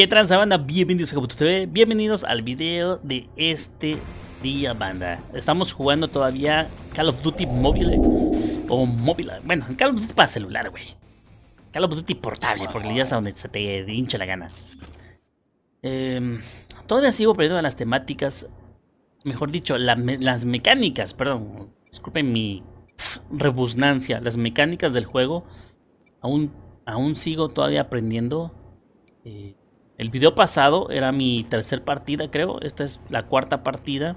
¿Qué tranza, banda? Bienvenidos a Kabuto TV, bienvenidos al video de este día, banda. Estamos jugando todavía Call of Duty móvil o móvil, bueno, Call of Duty para celular, güey. Call of Duty portable, porque le das a donde se te hincha la gana. Todavía sigo perdiendo en las temáticas, mejor dicho, las mecánicas, perdón, disculpen mi rebusnancia, las mecánicas del juego. Aún sigo todavía aprendiendo. El video pasado era mi tercer partida, creo. Esta es la cuarta partida.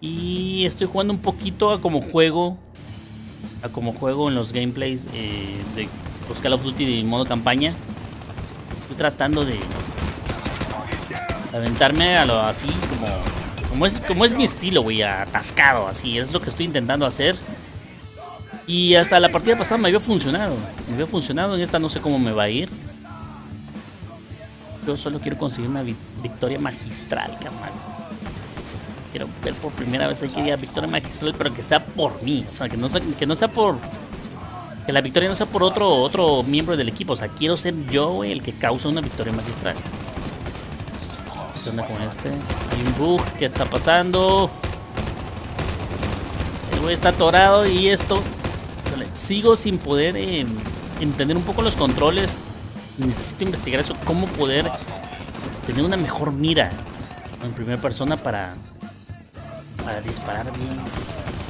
Y estoy jugando un poquito a como juego en los gameplays de los Call of Duty de modo campaña. Estoy tratando de aventarme a lo así, como es mi estilo, güey, atascado, así. Es lo que estoy intentando hacer. Y hasta la partida pasada me había funcionado. En esta no sé cómo me va a ir. Yo solo quiero conseguir una victoria magistral, carnal. Quiero ver por primera vez aquí la victoria magistral, pero que sea por mí. O sea, que no sea por... Que la victoria no sea por otro miembro del equipo. O sea, quiero ser yo, güey, el que causa una victoria magistral. ¿Qué onda con este? Hay un bug. ¿Qué está pasando? El güey está atorado y esto... Sigo sin poder entender un poco los controles. Necesito investigar eso, cómo poder tener una mejor mira en primera persona para disparar bien.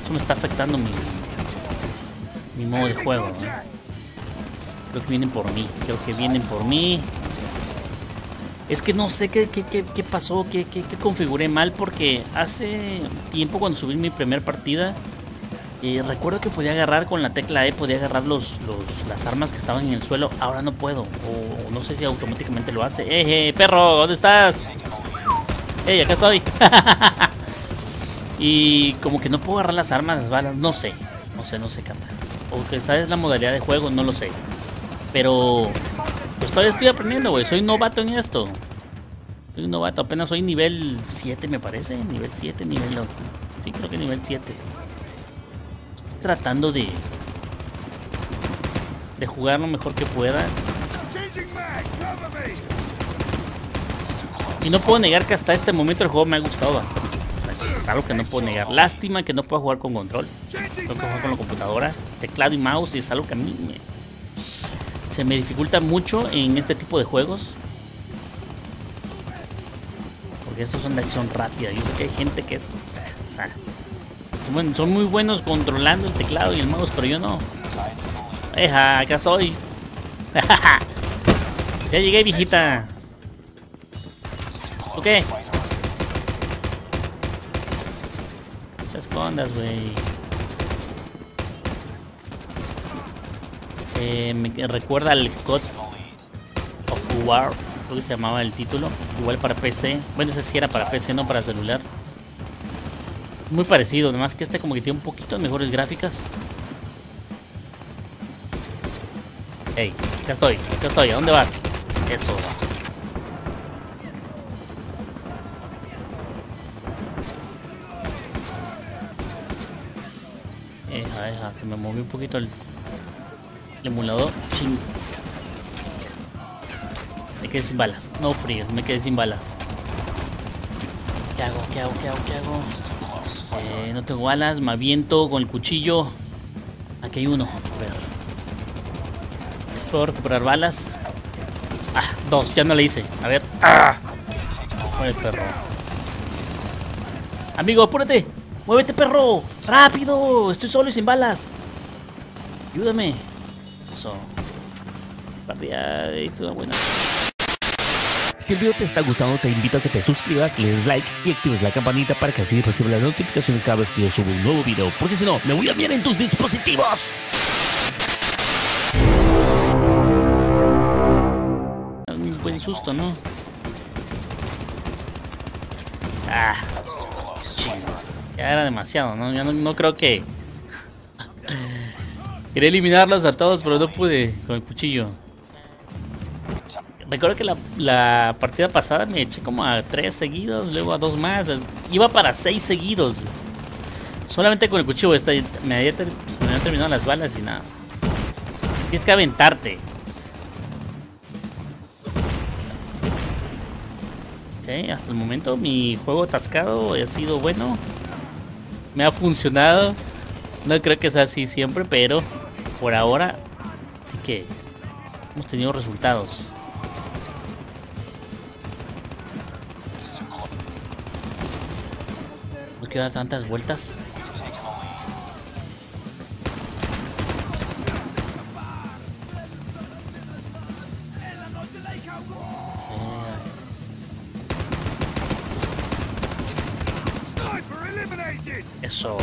Eso me está afectando mi modo de juego, ¿no? Creo que vienen por mí. Es que no sé qué pasó, qué configuré mal, porque hace tiempo cuando subí mi primera partida, recuerdo que podía agarrar con la tecla E, podía agarrar las armas que estaban en el suelo. Ahora no puedo, o no sé si automáticamente lo hace. ¡Eh, perro! ¿Dónde estás? ¡Ey, acá estoy! Y como que no puedo agarrar las armas, las balas, no sé, carnal. O que sabes la modalidad de juego, no lo sé. Pero pues todavía estoy aprendiendo, güey, soy novato en esto. Soy novato, apenas soy nivel 7 me parece, sí, creo que nivel 7. Tratando de jugar lo mejor que pueda. Y no puedo negar que hasta este momento el juego me ha gustado bastante. O sea, es algo que no puedo negar. Lástima que no pueda jugar con control. Tengo que jugar con la computadora, teclado y mouse. Y es algo que a mí se me dificulta mucho en este tipo de juegos. Porque estos son de acción rápida. Yo sé que hay gente que es... O sea, bueno, son muy buenos controlando el teclado y el mouse, pero yo no. ¡Eja! ¡Acá estoy! ¡Ya llegué, viejita! ¿Ok? No te escondas, güey. Me recuerda al God of War, creo que se llamaba el título. Igual para PC. Bueno, ese sí era para PC, no para celular. Muy parecido, nomás que este como que tiene un poquito de mejores gráficas. Ey, acá estoy, ¿a dónde vas? Eso. Eja, se me movió un poquito el emulador. Ching. Me quedé sin balas, no fríes, me quedé sin balas. ¿Qué hago? No tengo alas, me aviento con el cuchillo. Aquí hay uno. A ver. ¿Puedo recuperar balas? Ah, dos, ya no le hice. A ver. ¡Ah! Oye, perro. Amigo, apúrate. Muévete, perro. Rápido. Estoy solo y sin balas. Ayúdame. Eso. Partida. Esto es bueno. Si el video te está gustando, te invito a que te suscribas, le des like y actives la campanita para que así recibas las notificaciones cada vez que yo subo un nuevo video. Porque si no, me voy a mirar en tus dispositivos. Un buen susto, ¿no? Ah, chino. Ya era demasiado, ¿no? Ya no creo que... Quería eliminarlos a todos, pero no pude con el cuchillo. Recuerdo que la partida pasada me eché como a 3 seguidos, luego a 2 más. Iba para 6 seguidos. Solamente con el cuchillo. Me había terminado las balas y nada. Tienes que aventarte. Ok, hasta el momento mi juego atascado ha sido bueno. Me ha funcionado. No creo que sea así siempre, pero por ahora sí que hemos tenido resultados. No quiero dar tantas vueltas. Eso.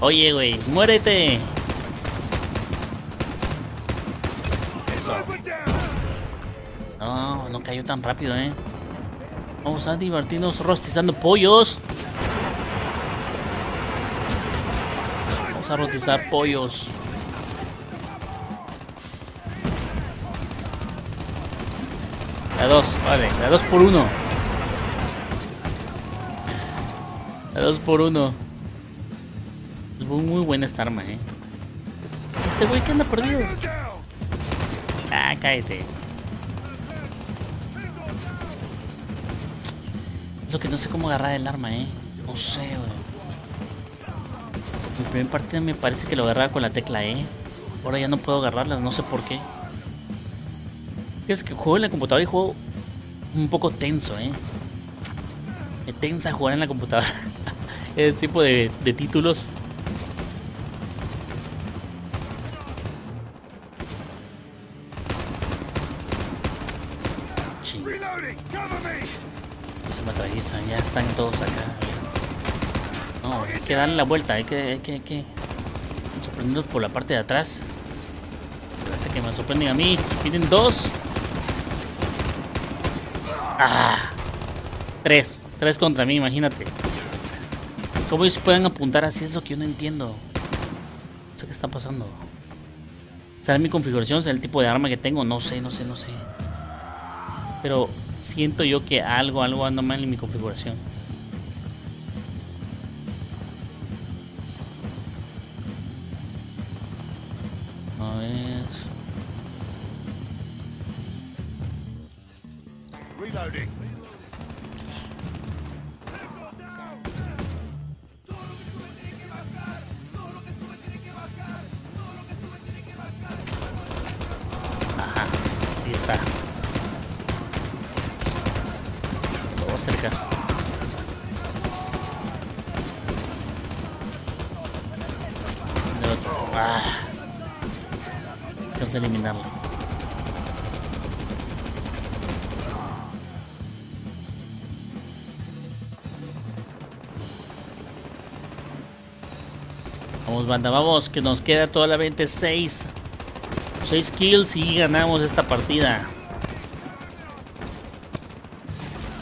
Oye, güey, muérete. Eso. No, no cayó tan rápido, eh. Vamos a divertirnos rostizando pollos. Vamos a rostizar pollos. La 2, vale, la 2 por 1. La 2 por 1. Es muy buena esta arma, eh. Este güey que anda perdido. Ah, cállate. Eso que no sé cómo agarrar el arma, eh. No sé, güey. En el primer partido me parece que lo agarraba con la tecla E. Ahora ya no puedo agarrarla, no sé por qué. Es que juego en la computadora y juego un poco tenso, eh. Me tensa jugar en la computadora. Este tipo de títulos. Ching. No se me atraviesan, ya están todos acá. No, hay que darle la vuelta, hay que sorprenderlos por la parte de atrás. Espérate que me sorprenden a mí. Tienen 2. Ah, 3 contra mí, imagínate. ¿Cómo ellos pueden apuntar así? Es lo que yo no entiendo. No sé qué está pasando. ¿Será mi configuración? ¿Será el tipo de arma que tengo? No sé. Pero siento yo que algo anda mal en mi configuración. A ver. Ajá, ahí está. Lo voy a acercar. El otro. Ah. Vamos a eliminarlo. Vamos, banda, vamos, que nos queda toda la 6 kills y ganamos esta partida.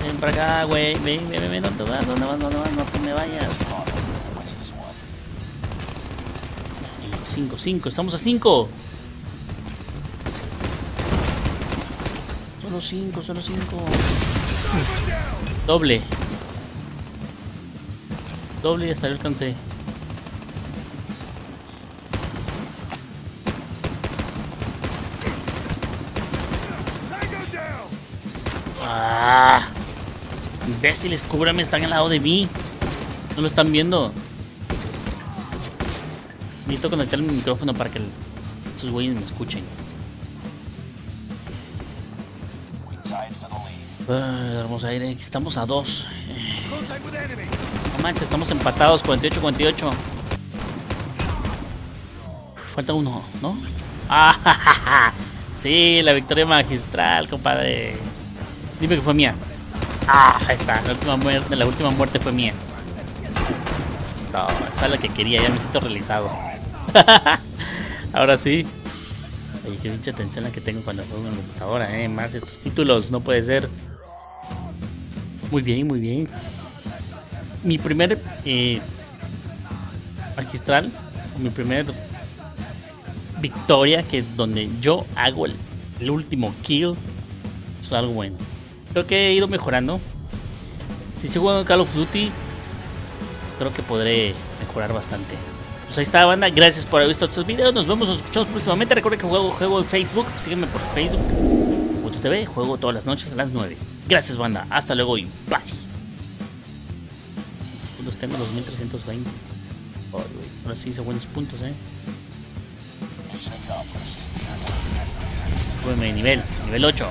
Ven para acá, güey. Ven, no te vas, no te me vayas. 5, estamos a 5. Solo 5. Doble y hasta yo alcancé. Ah, imbéciles, cúbrame, están al lado de mí. No lo están viendo. Necesito conectar mi micrófono para que esos güeyes me escuchen. Hermoso aire, estamos a 2. No manches, estamos empatados, 48-48. Falta uno, ¿no? Ah, sí, la victoria magistral, compadre. Dime que fue mía. Ah, esa, la última muerte fue mía. Eso es todo, eso es lo que quería, ya me siento realizado. Ahora sí. Oye, qué mucha tensión la que tengo cuando juego en la computadora, más estos títulos, no puede ser. Muy bien. Mi primer magistral, mi primer victoria, que es donde yo hago el último kill. Eso es algo bueno. Creo que he ido mejorando. Si sigo jugando Call of Duty, creo que podré mejorar bastante. Pues ahí está, banda, gracias por haber visto estos videos. Nos vemos, nos escuchamos próximamente. Recuerden que juego en Facebook, sígueme por Facebook, YouTube TV, juego todas las noches a las 9. Gracias, banda, hasta luego y bye. Los tengo 2320. Oh, ahora sí hice buenos puntos, Súbeme de nivel, nivel 8.